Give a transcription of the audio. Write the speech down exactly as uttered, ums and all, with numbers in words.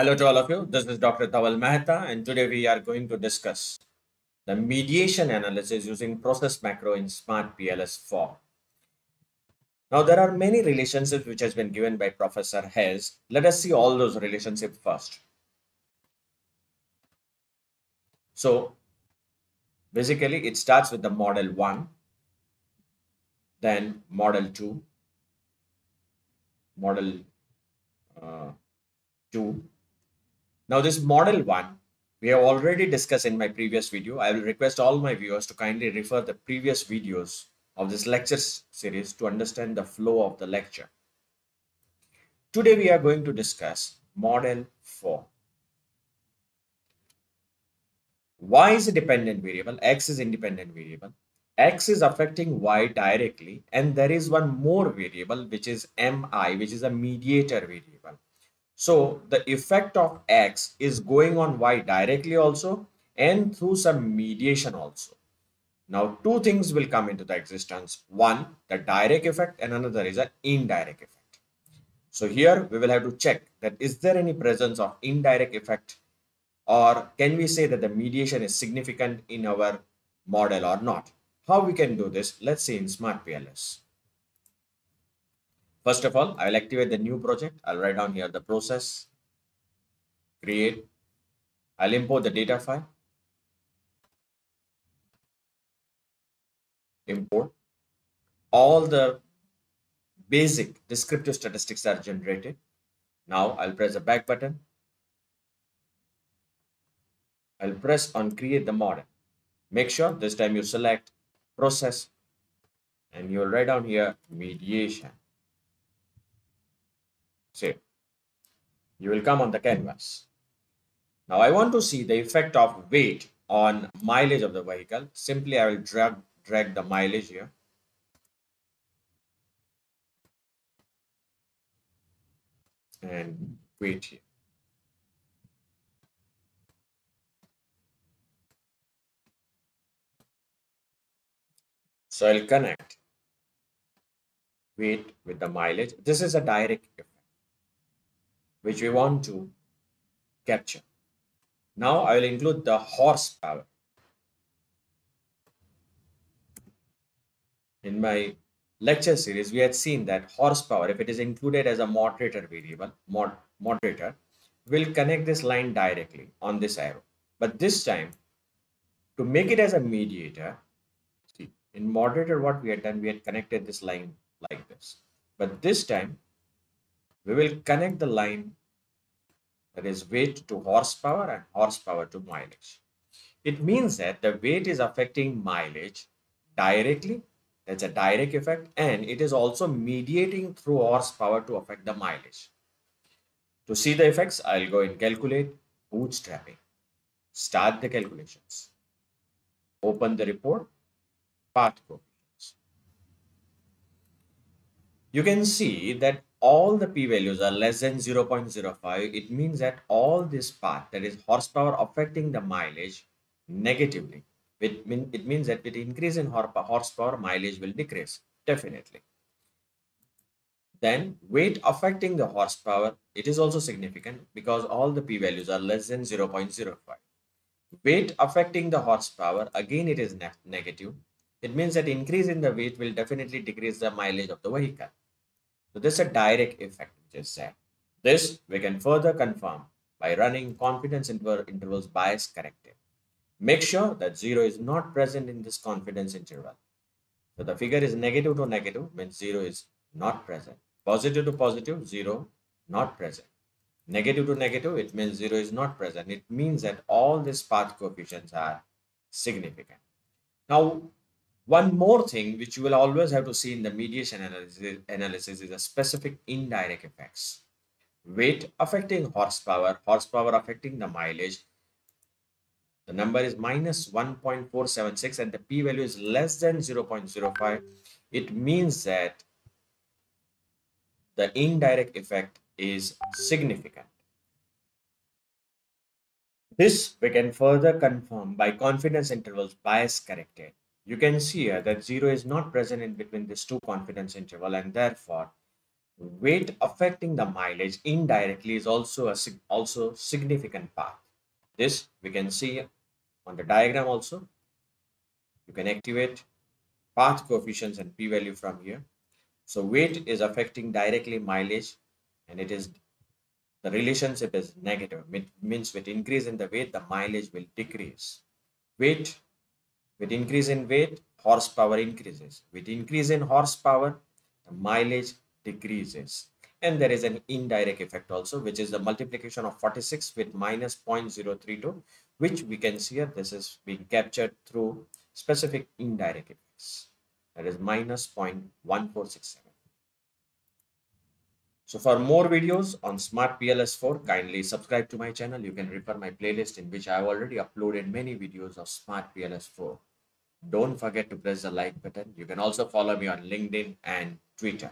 Hello to all of you. This is Doctor Dhaval Maheta, and today we are going to discuss the mediation analysis using Process Macro in SmartPLS four. Now, there are many relationships which has been given by Professor Hayes. Let us see all those relationships first. So, basically, it starts with the model one, then model two, model uh, two. Now, this model one, we have already discussed in my previous video. I will request all my viewers to kindly refer the previous videos of this lecture series to understand the flow of the lecture. Today, we are going to discuss model four. Y is a dependent variable, X is independent variable. X is affecting Y directly, and there is one more variable, which is M I, which is a mediator variable. So the effect of X is going on Y directly also and through some mediation also. Now, two things will come into the existence. One, the direct effect, and another is an indirect effect. So here we will have to check that is there any presence of indirect effect, or can we say that the mediation is significant in our model or not? How we can do this? Let's see in SmartPLS. First of all, I will activate the new project. I'll write down here the process, create. I'll import the data file, import. All the basic descriptive statistics are generated. Now I'll press the back button. I'll press on create the model. Make sure this time you select process and you will write down here mediation. Save. You will come on the canvas. Now I want to see the effect of weight on mileage of the vehicle. Simply I will drag drag the mileage here. And weight here. So I'll connect weight with the mileage. This is a direct effect which we want to capture. Now I will include the horsepower in my lecture series. We had seen that horsepower, if it is included as a moderator variable, mod moderator will connect this line directly on this arrow. But this time, to make it as a mediator, see in moderator what we had done, we had connected this line like this. But this time we will connect the line, that is weight to horsepower and horsepower to mileage. It means that the weight is affecting mileage directly, that's a direct effect, and it is also mediating through horsepower to affect the mileage. To see the effects, I'll go and calculate bootstrapping. Start the calculations. Open the report, path coefficients. You can see that all the p-values are less than zero point zero five. It means that all this part, that is horsepower affecting the mileage negatively. It, mean, it means that with increase in horsepower, mileage will decrease, definitely. Then weight affecting the horsepower, it is also significant because all the p-values are less than zero point zero five. Weight affecting the horsepower, again it is ne negative. It means that increase in the weight will definitely decrease the mileage of the vehicle. So this is a direct effect which is there. This we can further confirm by running confidence intervals bias corrective. Make sure that zero is not present in this confidence interval. So the figure is negative to negative means zero is not present. Positive to positive, zero not present. Negative to negative, it means zero is not present. It means that all these path coefficients are significant. Now, one more thing which you will always have to see in the mediation analysis, analysis is a specific indirect effects. Weight affecting horsepower, horsepower affecting the mileage. The number is minus one point four seven six and the p-value is less than zero point zero five. It means that the indirect effect is significant. This we can further confirm by confidence intervals bias corrected. You can see here that zero is not present in between these two confidence interval, and therefore weight affecting the mileage indirectly is also a also significant part. This we can see on the diagram also. You can activate path coefficients and p-value from here. So weight is affecting directly mileage, and it is the relationship is negative. It means with increase in the weight, the mileage will decrease. Weight, with increase in weight, horsepower increases. With increase in horsepower, the mileage decreases. And there is an indirect effect also, which is the multiplication of forty-six with minus zero point zero three two, which we can see here. This is being captured through specific indirect effects. That is minus zero point one four six seven. So for more videos on Smart P L S four, kindly subscribe to my channel. You can refer my playlist in which I have already uploaded many videos of Smart P L S four. Don't forget to press the like button. You can also follow me on LinkedIn and Twitter.